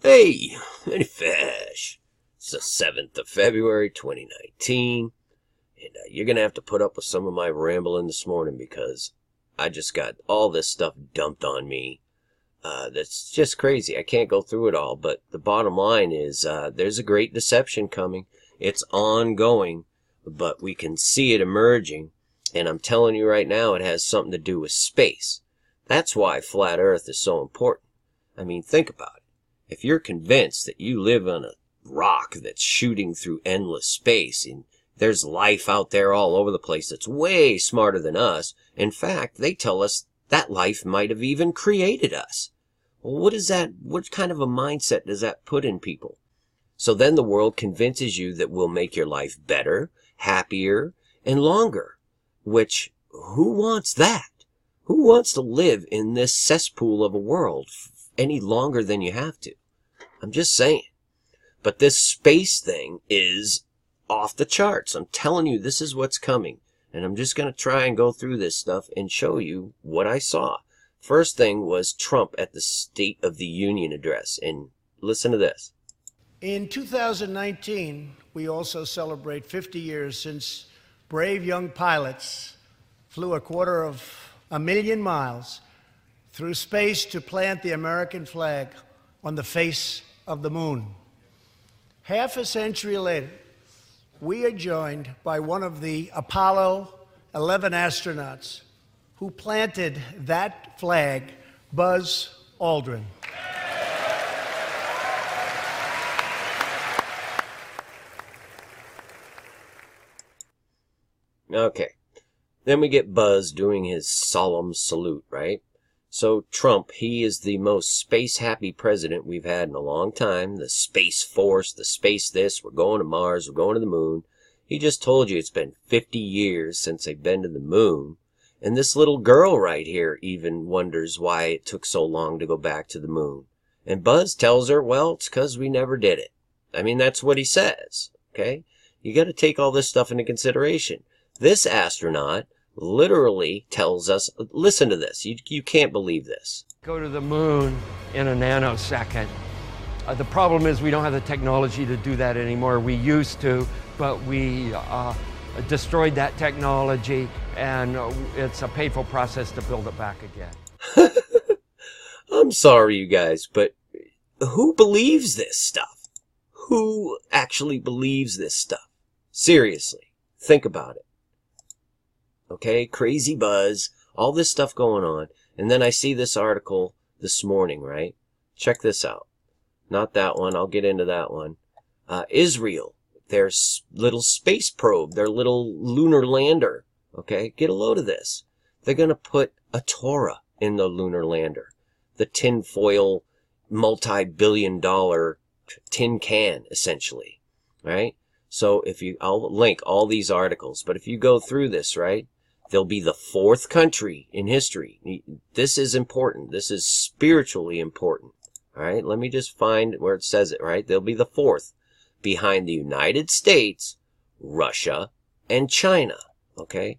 Hey, Manny Fash, it's the 7th of February, 2019, and you're going to have to put up with some of my rambling this morning because I just got all this stuff dumped on me. That's just crazy. I can't go through it all, but the bottom line is there's a great deception coming. It's ongoing, but we can see it emerging, and I'm telling you right now it has something to do with space. That's why Flat Earth is so important. I mean, think about it. If you're convinced that you live on a rock that's shooting through endless space and there's life out there all over the place that's way smarter than us, in fact, they tell us that life might have even created us. Well, what is that? What kind of a mindset does that put in people? So then the world convinces you that we'll make your life better, happier, and longer, which who wants that? Who wants to live in this cesspool of a world any longer than you have to? I'm just saying. But this space thing is off the charts. I'm telling you, this is what's coming. And I'm just going to try and go through this stuff and show you what I saw. First thing was Trump at the State of the Union address. And listen to this. In 2019, we also celebrate 50 years since brave young pilots flew a quarter of a million miles through space to plant the American flag on the face of the moon. Half a century later, we are joined by one of the Apollo 11 astronauts who planted that flag, Buzz Aldrin. Okay, then we get Buzz doing his solemn salute, right? So Trump, he is the most space-happy president we've had in a long time. The Space Force, the space this, we're going to Mars, we're going to the moon. He just told you it's been 50 years since they've been to the moon. And this little girl right here even wonders why it took so long to go back to the moon. And Buzz tells her, well, it's because we never did it. I mean, that's what he says, okay? You got to take all this stuff into consideration. This astronaut literally tells us, listen to this, you can't believe this. Go to the moon in a nanosecond. The problem is we don't have the technology to do that anymore. We used to, but we destroyed that technology, and it's a painful process to build it back again. I'm sorry, you guys, but who believes this stuff? Who actually believes this stuff? Seriously, think about it. Okay, crazy Buzz, all this stuff going on. And then I see this article this morning, right? Check this out. Not that one. I'll get into that one. Israel, their little space probe, their little lunar lander. Okay, get a load of this. They're going to put a Torah in the lunar lander. The tinfoil, multi-billion-dollar tin can, essentially, right? So if you, I'll link all these articles, but if you go through this, right? They'll be the fourth country in history. This is important. This is spiritually important. All right. Let me just find where it says it, right? They'll be the fourth behind the United States, Russia, and China. Okay.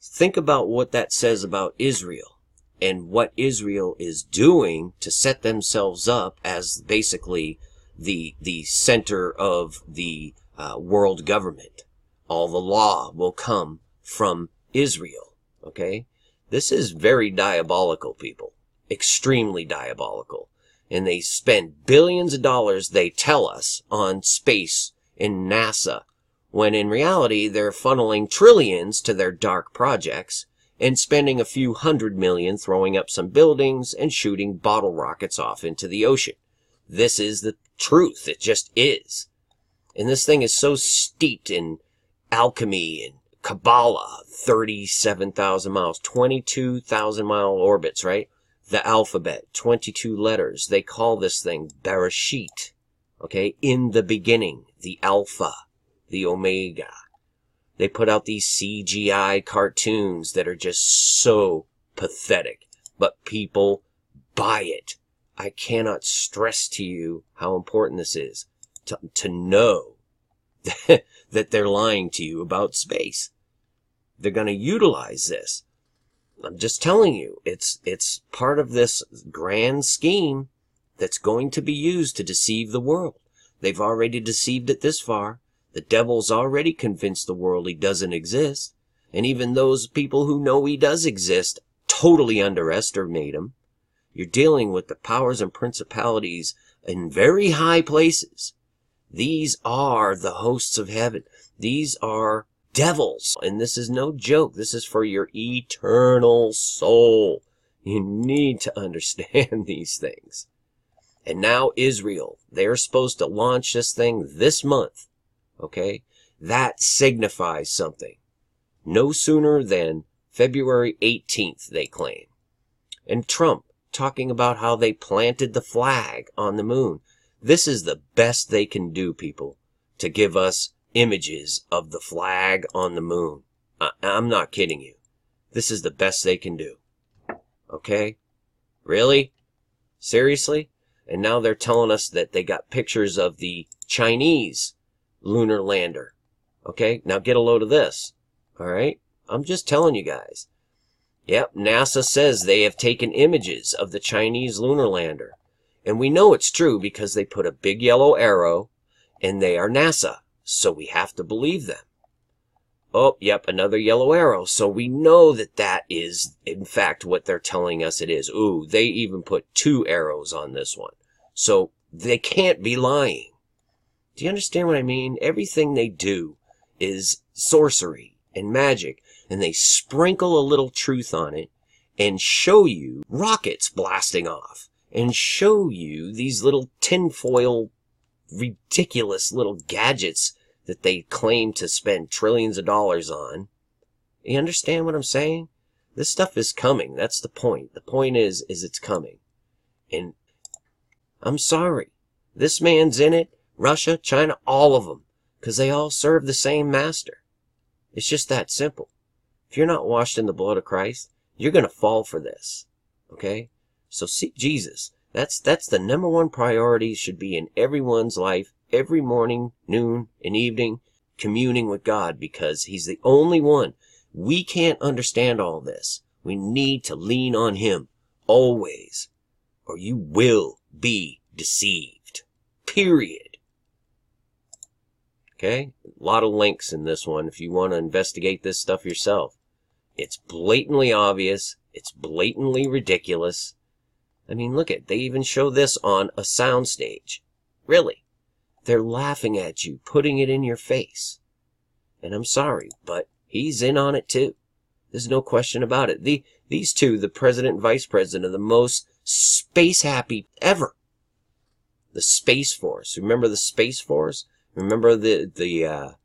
Think about what that says about Israel and what Israel is doing to set themselves up as basically the center of the world government. All the law will come from Israel. Okay, this is very diabolical, people. Extremely diabolical. And they spend billions of dollars, they tell us, on space in NASA, when in reality they're funneling trillions to their dark projects and spending a few $100 million throwing up some buildings and shooting bottle rockets off into the ocean. This is the truth. It just is. And this thing is so steeped in alchemy and Kabbalah, 37,000 miles, 22,000 mile orbits, right? The alphabet, 22 letters. They call this thing Bereshit, okay? In the beginning, the Alpha, the Omega. They put out these CGI cartoons that are just so pathetic, but people buy it. I cannot stress to you how important this is. To know that they're lying to you about space. They're going to utilize this. I'm just telling you, it's part of this grand scheme that's going to be used to deceive the world. They've already deceived it this far. The devil's already convinced the world he doesn't exist. And even those people who know he does exist totally underestimate him. You're dealing with the powers and principalities in very high places. These are the hosts of heaven. These are devils. And this is no joke. This is for your eternal soul. You need to understand these things. And now Israel, they're supposed to launch this thing this month. Okay? That signifies something. No sooner than February 18th, they claim. And Trump, talking about how they planted the flag on the moon. This is the best they can do, people, to give us images of the flag on the moon. I'm not kidding you. This is the best they can do. Okay? Really? Seriously? And now they're telling us that they got pictures of the Chinese lunar lander. Okay? Now get a load of this. All right? I'm just telling you guys. Yep, NASA says they have taken images of the Chinese lunar lander. And we know it's true because they put a big yellow arrow and they are NASA. So we have to believe them. Oh, yep, another yellow arrow. So we know that that is, in fact, what they're telling us it is. Ooh, they even put 2 arrows on this one. So they can't be lying. Do you understand what I mean? Everything they do is sorcery and magic. And they sprinkle a little truth on it and show you rockets blasting off and show you these little tinfoil, ridiculous little gadgets that they claim to spend trillions of dollars on. You understand what I'm saying? This stuff is coming. That's the point. The point is it's coming. And I'm sorry. This man's in it. Russia, China, all of them. Because they all serve the same master. It's just that simple. If you're not washed in the blood of Christ, you're going to fall for this. Okay? So seek Jesus. That's the #1 priority should be in everyone's life, every morning, noon, and evening, communing with God, because he's the only one. We can't understand all this. We need to lean on him always, or you will be deceived. Period. Okay? A lot of links in this one if you want to investigate this stuff yourself. It's blatantly obvious. It's blatantly ridiculous. I mean, look at, they even show this on a soundstage. Really? They're laughing at you, putting it in your face. And I'm sorry, but he's in on it too. There's no question about it. These two, the president and vice president, are the most space happy ever. The Space Force. Remember the Space Force? Remember the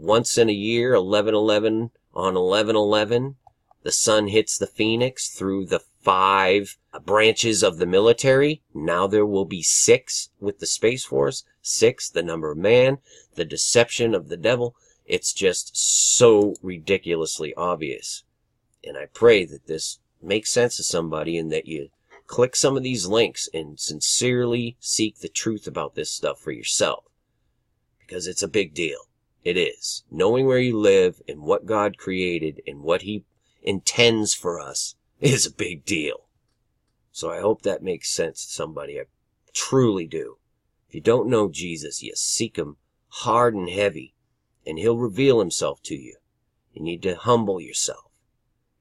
once in a year, 11/11 on 11/11? The sun hits the phoenix through the 5 branches of the military. Now there will be 6 with the Space Force. 6, the number of man, the deception of the devil. It's just so ridiculously obvious. And I pray that this makes sense to somebody and that you click some of these links and sincerely seek the truth about this stuff for yourself. Because it's a big deal. It is. Knowing where you live and what God created and what he intends for us is a big deal. So I hope that makes sense to somebody. I truly do. If you don't know Jesus, you seek him hard and heavy, and he'll reveal himself to you. You need to humble yourself,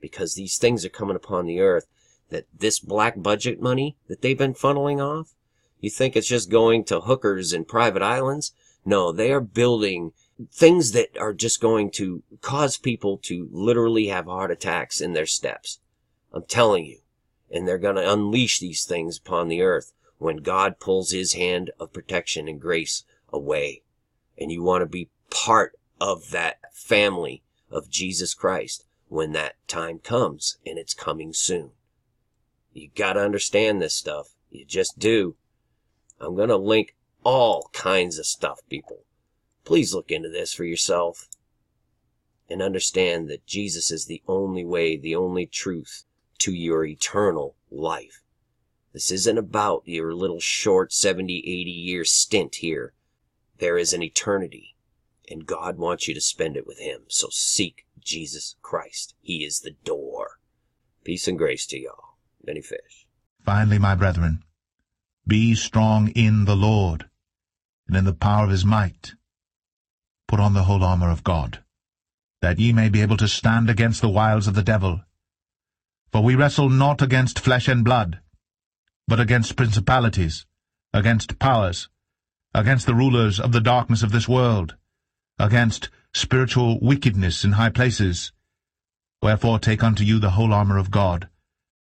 because these things are coming upon the earth. That this black budget money that they've been funneling off, you think it's just going to hookers in private islands? No, they are building things that are just going to cause people to literally have heart attacks in their steps. I'm telling you. And they're going to unleash these things upon the earth when God pulls his hand of protection and grace away. And you want to be part of that family of Jesus Christ when that time comes, and it's coming soon. You got to understand this stuff. You just do. I'm going to link all kinds of stuff, people. Please look into this for yourself and understand that Jesus is the only way, the only truth to your eternal life. This isn't about your little short 70, 80-year stint here. There is an eternity, and God wants you to spend it with him. So seek Jesus Christ. He is the door. Peace and grace to y'all. Many fish. Finally, my brethren, Be strong in the Lord, and in the power of his might. Put on the whole armor of God, that ye may be able to stand against the wiles of the devil. For we wrestle not against flesh and blood, but against principalities, against powers, against the rulers of the darkness of this world, against spiritual wickedness in high places. Wherefore take unto you the whole armor of God,